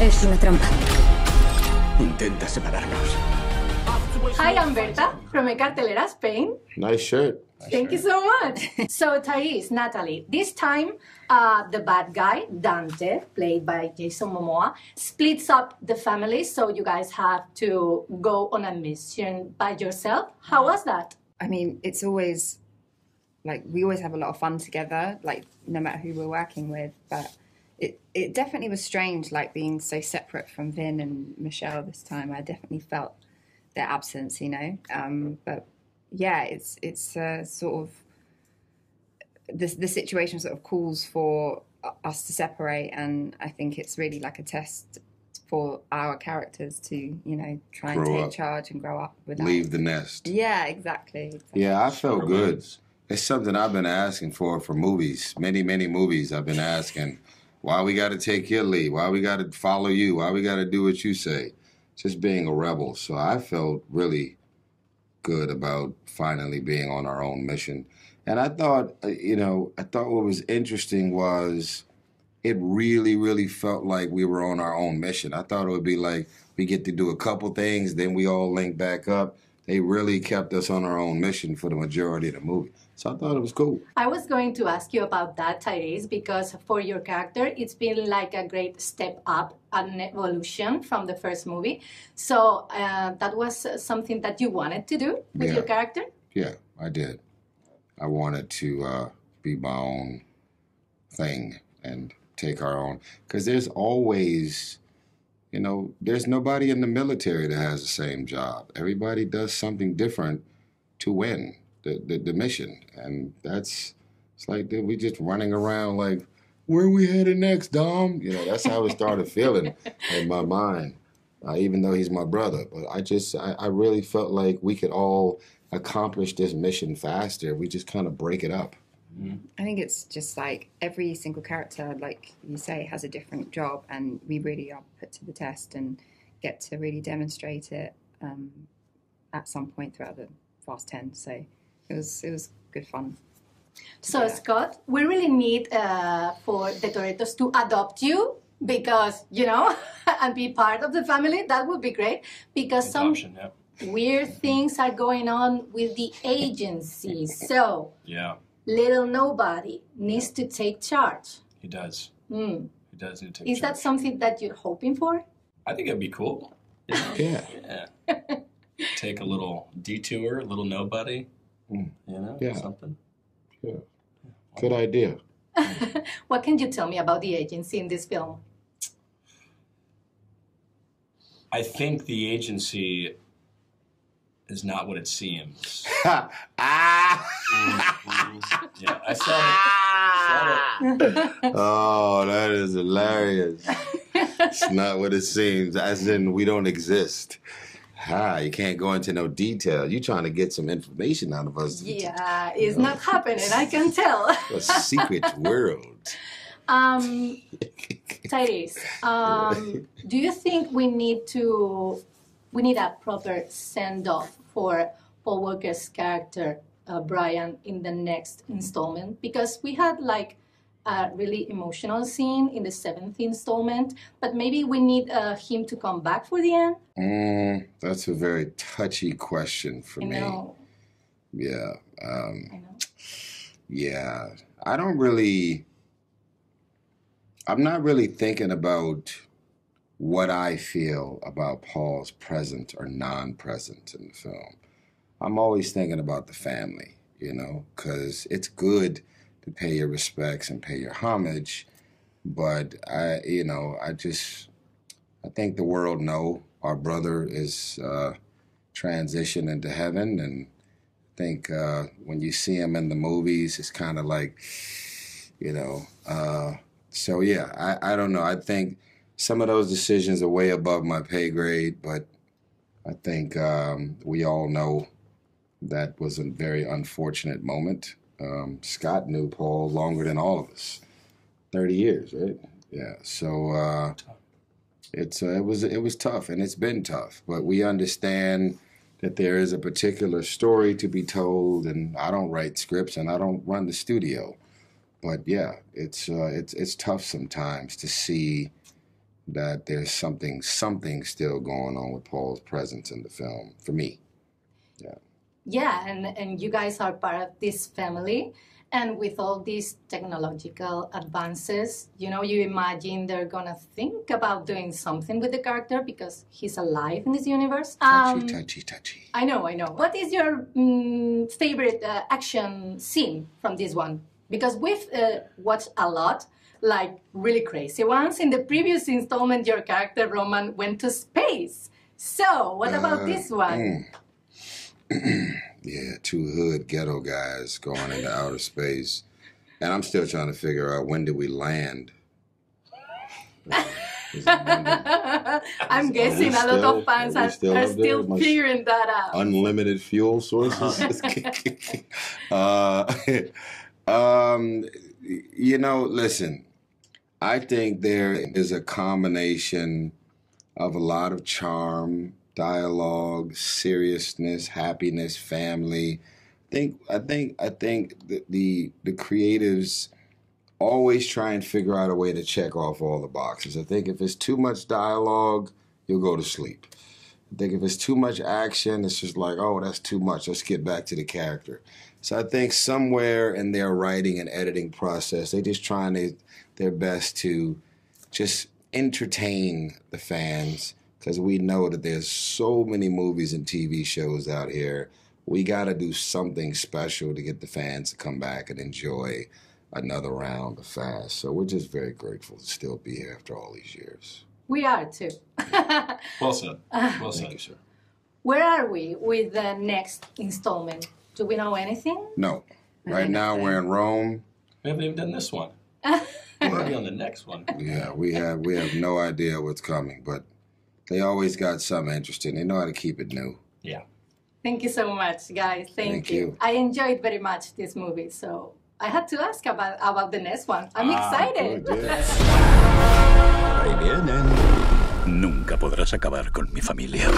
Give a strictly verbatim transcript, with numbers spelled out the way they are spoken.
Es una trampa. Intenta separarnos. Hi, I'm Berta from Cartelera, Spain. Nice shirt. Thank you so much. So, Tyrese, Nathalie, this time uh, the bad guy, Dante, played by Jason Momoa, splits up the family, so you guys have to go on a mission by yourself. How was that? I mean, it's always, like, we always have a lot of fun together, like, no matter who we're working with, but it, it definitely was strange, like, being so separate from Vin and Michelle this time. I definitely felt their absence, you know, um, but... yeah, it's it's uh, sort of the the situation sort of calls for us to separate, and I think it's really like a test for our characters to, you know, try and grow take up. charge and grow up without leave the nest. Yeah, exactly. exactly. Yeah, I felt good. It's something I've been asking for for movies. Many many movies I've been asking, why we got to take your lead? Why we got to follow you? Why we got to do what you say? Just being a rebel. So I felt really good about finally being on our own mission. And I thought, you know, I thought what was interesting was it really, really felt like we were on our own mission. I thought it would be like we get to do a couple things, then we all link back up. They really kept us on our own mission for the majority of the movie. So I thought it was cool. I was going to ask you about that, Tyrese, because for your character, it's been like a great step up, an evolution from the first movie. So uh, that was something that you wanted to do with yeah. your character? Yeah, I did. I wanted to uh, be my own thing and take our own. Because there's always... you know, there's nobody in the military that has the same job. Everybody does something different to win the, the, the mission. And that's, it's like dude, we just running around like, where are we headed next, Dom? You know, that's how it started feeling in my mind, uh, even though he's my brother. But I just, I, I really felt like we could all accomplish this mission faster. We just kind of break it up. I think it's just like every single character, like you say, has a different job, and we really are put to the test and get to really demonstrate it um, at some point throughout the Fast ten. So it was it was good fun. So yeah. Scott, we really need uh, for the Torettos to adopt you because you know and be part of the family. That would be great because adoption, some. Yeah. Weird things are going on with the agency. So yeah. Little Nobody needs to take charge. He does. Mm. He does need to take charge. Is that something that you're hoping for? I think it'd be cool. You know? Yeah. Yeah. Take a little detour, Little Nobody. Mm. You know, yeah. something. Yeah. Good idea. What can you tell me about the agency in this film? I think the agency is not what it seems. Ah! Yeah, I saw it. I saw it. Oh, that is hilarious. It's not what it seems, as in we don't exist. Ah, you can't go into no detail. You're trying to get some information out of us. Yeah, it's know. not happening, I can tell. A secret world. Um, Tyrese, um, do you think we need to... we need a proper send-off for Paul Walker's character, uh, Brian, in the next installment? Because we had like a really emotional scene in the seventh installment, but maybe we need uh, him to come back for the end? Mm, that's a very touchy question for I me. Know. Yeah. Um, I know. Yeah. I don't really... I'm not really thinking about... what I feel about Paul's present or non-present in the film. I'm always thinking about the family, you know, because it's good to pay your respects and pay your homage, but I, you know, I just, I think the world know our brother is uh, transitioning into heaven, and I think uh, when you see him in the movies, it's kind of like, you know, uh, so yeah, I, I don't know, I think some of those decisions are way above my pay grade, but I think um, we all know that was a very unfortunate moment. Um, Scott knew Paul longer than all of us, thirty years, right? Yeah, so uh, it's uh, it was it was tough, and it's been tough. But we understand that there is a particular story to be told, and I don't write scripts, and I don't run the studio. But yeah, it's uh, it's it's tough sometimes to see that there's something something still going on with Paul's presence in the film for me. Yeah. Yeah, and and you guys are part of this family. And with all these technological advances, you know, you imagine they're gonna think about doing something with the character because he's alive in this universe. Um, touchy, touchy, touchy. I know, I know. What is your um, favorite uh, action scene from this one? Because we've uh, watched a lot, like really crazy ones. In the previous installment, your character, Roman, went to space. So, what about uh, this one? Mm. Yeah, two hood ghetto guys going into outer space. And I'm still trying to figure out, when did we land? Uh, is it, I'm is, guessing a still, lot of fans are, are still, still figuring that out. Unlimited fuel sources? uh, um, you know, listen, I think there is a combination of a lot of charm, dialogue, seriousness, happiness, family. I think I think I think the, the the creatives always try and figure out a way to check off all the boxes. I think if it's too much dialogue, you'll go to sleep. I think if it's too much action, it's just like, oh, that's too much. Let's get back to the character. So I think somewhere in their writing and editing process, they're just trying to, their best to just entertain the fans. Because we know that there's so many movies and T V shows out here. We got to do something special to get the fans to come back and enjoy another round of Fast. So we're just very grateful to still be here after all these years. We are, too. Well said. Well said. Thank you, sir. Where are we with the next installment? Do we know anything? No. Right now, we're in Rome. We haven't even done this one. We're already on the next one. Yeah, we have, we have no idea what's coming, but they always got something interesting. They know how to keep it new. Yeah. Thank you so much, guys. Thank, Thank you. you. I enjoyed very much this movie, so I had to ask about, about the next one. I'm ah, excited. Good, yes. Ahí vienen. Nunca podrás acabar con mi familia.